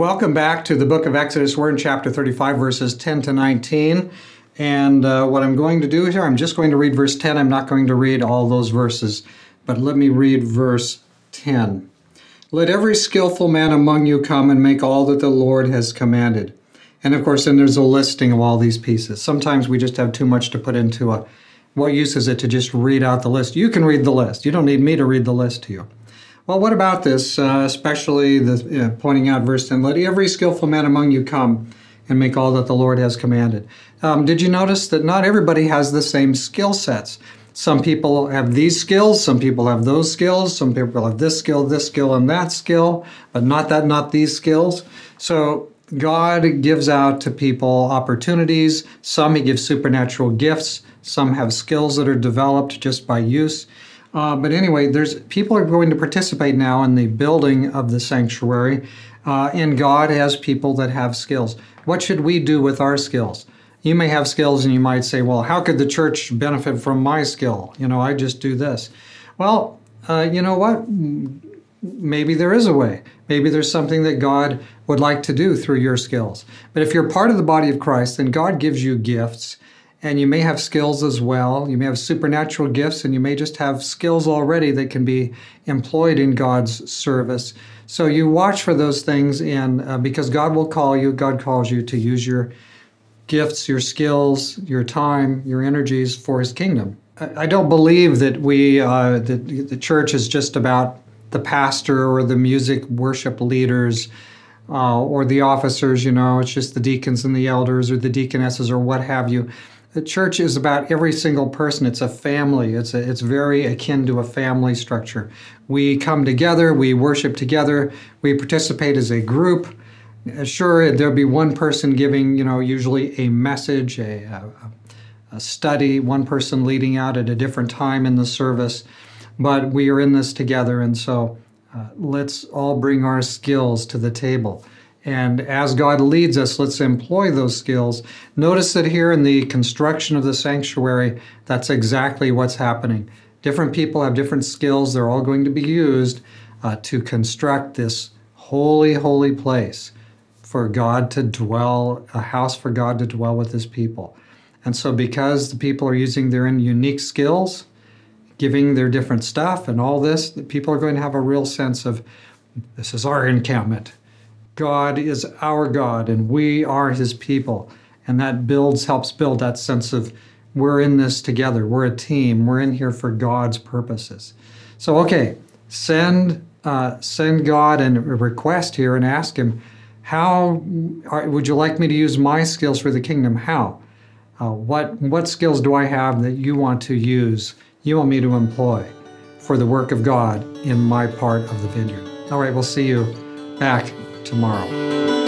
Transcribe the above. Welcome back to the book of Exodus. We're in chapter 35, verses 10 to 19. And what I'm going to do here, I'm just going to read verse 10. I'm not going to read all those verses, but let me read verse 10. Let every skillful man among you come and make all that the Lord has commanded. And of course, then there's a listing of all these pieces. Sometimes we just have too much to put into a, what use is it to just read out the list? You can read the list. You don't need me to read the list to you. Well, what about this, especially the, pointing out verse 10, let every skillful man among you come and make all that the Lord has commanded. Did you notice that not everybody has the same skill sets? Some people have these skills, some people have those skills, some people have this skill, and that skill, but not these skills. So God gives out to people opportunities. Some He gives supernatural gifts. Some have skills that are developed just by use. But anyway, people are going to participate now in the building of the sanctuary, and God has people that have skills. What should we do with our skills? You may have skills and you might say, well, how could the church benefit from my skill? You know, I just do this. Well, you know what? Maybe there is a way. Maybe there's something that God would like to do through your skills. But if you're part of the body of Christ, then God gives you gifts. And you may have skills as well. You may have supernatural gifts, and you may just have skills already that can be employed in God's service. So you watch for those things, and because God will call you, God calls you to use your gifts, your skills, your time, your energies for His kingdom. I don't believe that that the church is just about the pastor or the music worship leaders or the officers. You know, it's just the deacons and the elders or the deaconesses or what have you. The church is about every single person. It's a family. It's very akin to a family structure. We come together. We worship together. We participate as a group. Sure, there'll be one person giving, you know, usually a message, a study, one person leading out at a different time in the service. But we are in this together, and so let's all bring our skills to the table. And as God leads us, let's employ those skills. Notice that here in the construction of the sanctuary, that's exactly what's happening. Different people have different skills. They're all going to be used to construct this holy, holy place for God to dwell, a house for God to dwell with His people. And so because the people are using their unique skills, giving their different stuff and all this, the people are going to have a real sense of, this is our encampment. God is our God, and we are His people. And that helps build that sense of, we're in this together, we're a team, we're in here for God's purposes. So, okay, send God a request here and ask Him, would you like me to use my skills for the kingdom? How? What skills do I have that you want to use, you want me to employ for the work of God in my part of the vineyard? All right, we'll see you back tomorrow.